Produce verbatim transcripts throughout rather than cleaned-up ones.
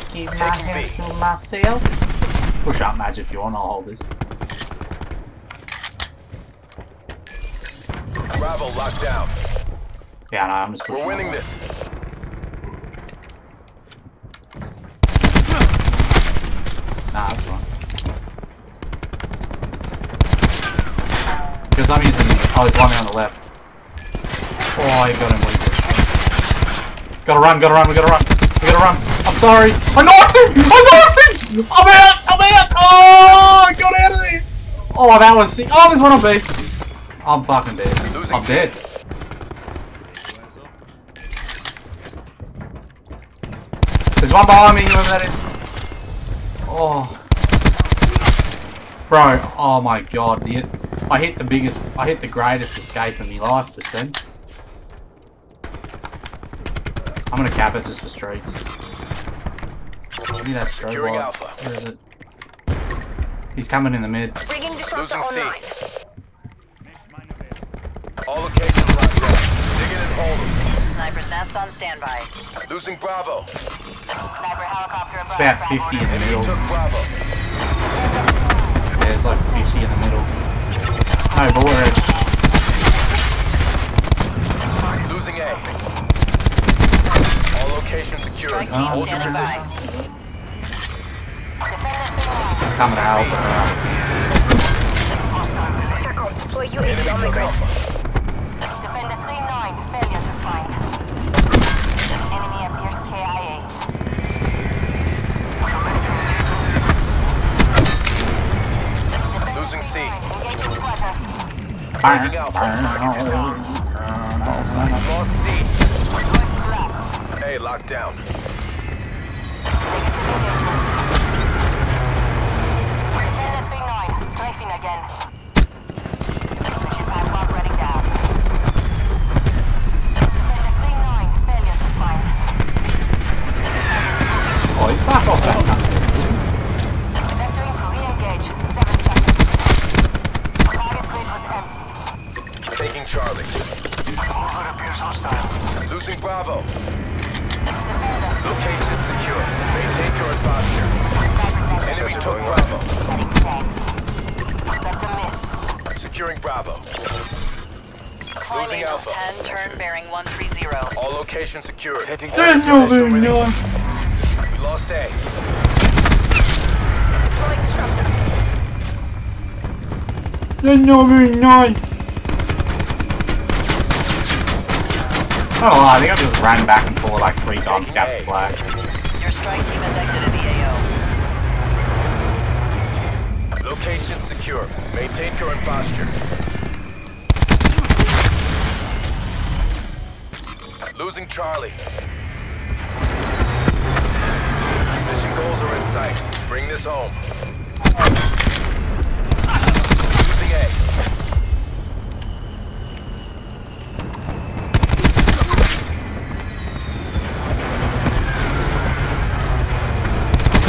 can't keep my hands to myself. Push out match if you want, I'll hold this. Bravo locked down. Yeah, no, I'm just pushing. We're winning this. Nah, that's wrong. Because I'm using... Oh, he's landing on the left. Oh, he got him weak. Gotta run, gotta run, we gotta run. We gotta run. I'm sorry. I knocked him! I knocked him! I'm out! I'm out! Oh, I got out of this! Oh, that was sick. Oh, there's one on B. I'm fucking dead. I'm dead. There's one behind me, whoever that is. Oh, bro! Oh my God, dude! I hit the biggest, I hit the greatest escape in my life this thing. I'm gonna cap it just for streaks. Give me that streak. Where is it? He's coming in the mid. Losing C. All locations locked down. Dig in and hold them. Sniper's nest on standby. Losing Bravo. Sniper helicopter above. It's about fifty in the middle. Yeah, there's like fifty in the middle. No, but we're edge. Losing A. All locations secured. Oh, hold your positions. Coming out. Hostile. Deploy U A V on the grid. Defender three nine, failure to find. Enemy appears K I A. Losing C. Engage the squatters. Engaging Alpha. Target is gone. Lost C. A locked down. Negative engagement. Defender three nine, strafing again. Fuck off that cunt. Vectoring to re-engage. Seven seconds. Target grid was empty. Taking Charlie. Over appears hostile. Losing Bravo. Defender. Location secure. Maintain current posture. Enemy took Bravo. That's a miss. Securing Bravo. Losing Alpha. ten, turn bearing one three zero. All locations secured. Heading to Lost A. Deploying disruptor. There's no moon nine. Oh, I think I just ran back and forth like three times, stabbed the flag. Your strike team has exited the A O. Location secure. Maintain current posture. Losing Charlie. Mission goals are in sight. Bring this home. Losing A.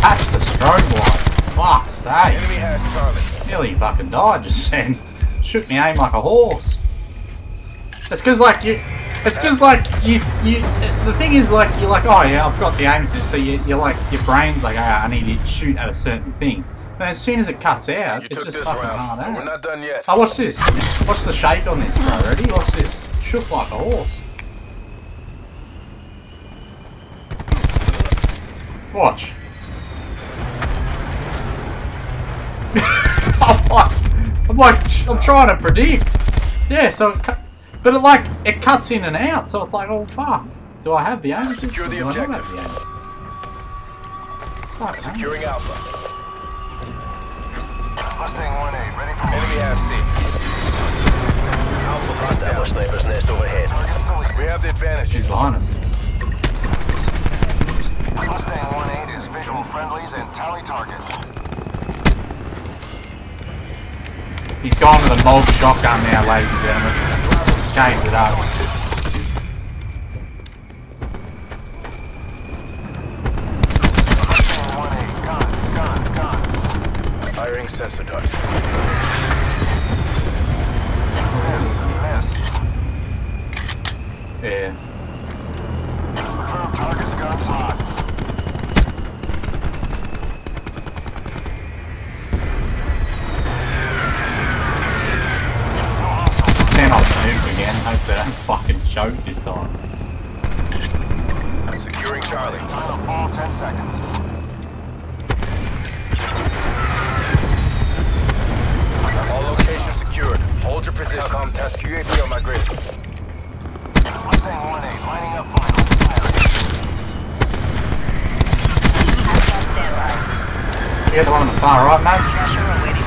Catch the strobe light. Fuck's sake. Enemy has Charlie. Nearly fucking died just then. Shoot me aim like a horse. It's cause like you... It's because like you, you. The thing is like you're like, oh yeah, I've got the aim assist. So you, you're like, your brain's like, ah, I need to shoot at a certain thing. And as soon as it cuts out, you it's just fucking hard out. We're not done yet. Oh, watch this. Watch the shape on this, bro. Ready? Watch this. Shook like a horse. Watch. I'm like, I'm like, I'm trying to predict. Yeah. So. It cut. But it like, it cuts in and out, so it's like, oh fuck. Do I have the aim assist? Secure the objective. I don't have the aim assist. Securing Alpha. Mustang one A, ready for enemy has C. Alpha lost established sniper's nest overhead. We have the advantage. She's behind us. Mustang one eight is visual friendlies and tally target. He's gone with a mold shotgun now, ladies and gentlemen. Change it up. Guns, guns, guns. Firing sensor dart. Miss, miss. Yeah. Confirm target's guns hot. full ten seconds. All locations secured. Hold your position. Telecom test Q A P on my grid. Mustang one eight, lining up final. Firing. You're the one on the far right, mate. Pressure awaiting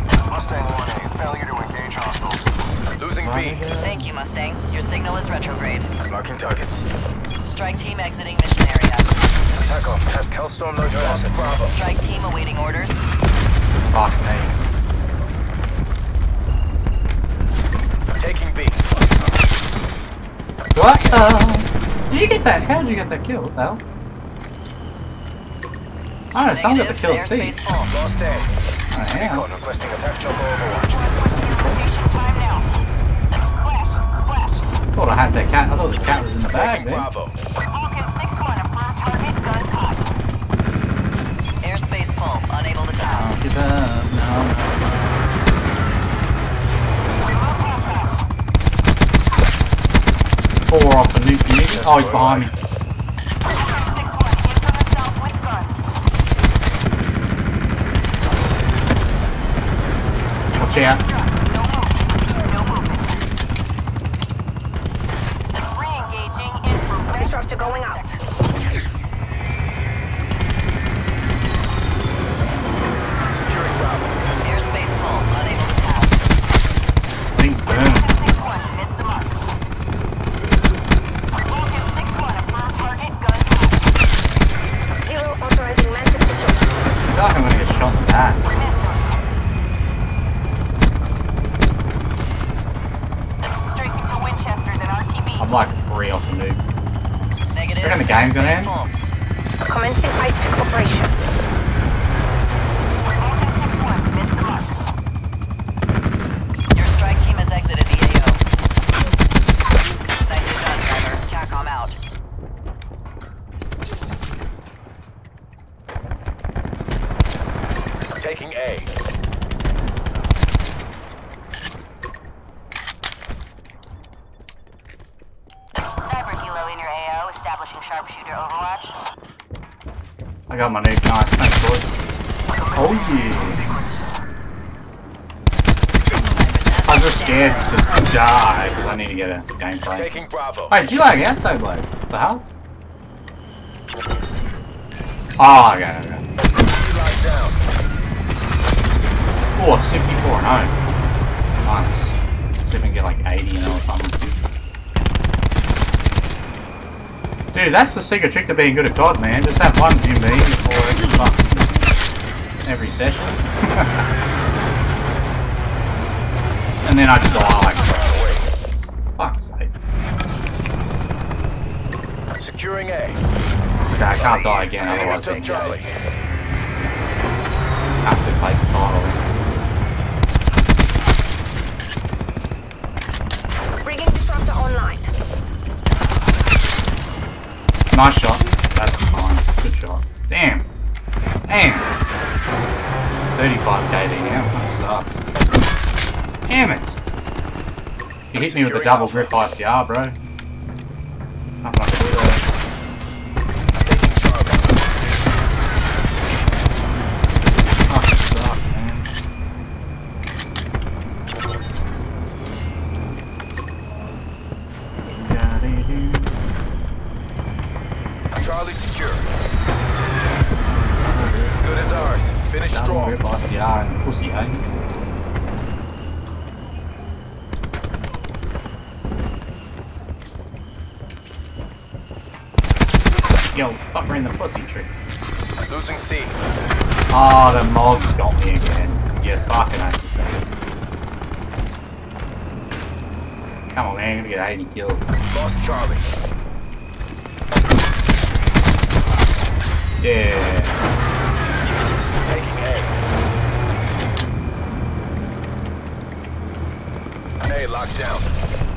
orders. Mustang one eight, failure to engage hostiles. Losing B. Thank you, Mustang. Your signal is retrograde. Marking targets. Strike team exiting mission area. Attack off. Task Hellstorm, no joint assets. Bravo. Strike team awaiting orders. Fuck me. Taking B. What the hell? Did you get that? How did you get that kill? What the hell? I don't know, someone got the kill at C. Lost A. I am. Requesting attack chopper overwatch. I thought I had that cat. I thought the cat was in the bag. Bravo. Vulcan six one, affirm target, guns hot. Airspace full, unable to task. Don't give up, no. Four off the nuke unit. Oh, he's behind me. Vulcan six one, hit from the south with guns. Watch out. Going out. Securing Bravo. Airspace full, unable to pass. Things burn. six one, missed the mark. Vulcan six one, affirm target, guns. Zero, authorizing Mantis to kill. I feel like I'm gonna get shot in the back. Strafing to Winchester, then R T B. I'm like free off the move. We're in the game's gonna end. Commencing ice pick operation. Vulcan six one, missed the mark. Your strike team has exited the A O. Nicely done, driver. TACOM out. Taking A. Sniper helo in your A O. Establishing sharpshooter overwatch. I got my nuke, nice, thanks boys. Oh yeah. I was just scared to die because I need to get a gameplay. Taking Bravo. Wait, do you like outside blade? What the hell? Oh, okay, okay. Oh, sixty-four and oh. Nice. Let's see if we can get like eighty and oh or something. Dude, that's the secret trick to being good at C O D, man. Just have one Jim Beam before every fucking every session. And then I just die like crap. Fuck's sake. Securing A. Okay, I can't die again, otherwise I can't. Have to play the title. Bringing disruptor online. Nice shot. That's fine. Good shot. Damn. Damn. thirty-five K D now. That sucks. Damn it. You hit me with a double grip I C R, bro. I'm not gonna do that. Fucking sucks, man. You gotta do. Charlie secure. It's as good as ours. Finish strong. I C R and pussy, eh? Yo, fucker in the pussy trick. Losing C. Oh, the mobs got me again. You fucking have to say. Come on, man. I'm gonna get eighty kills. Lost Charlie. Yeah. Taking A. A locked down.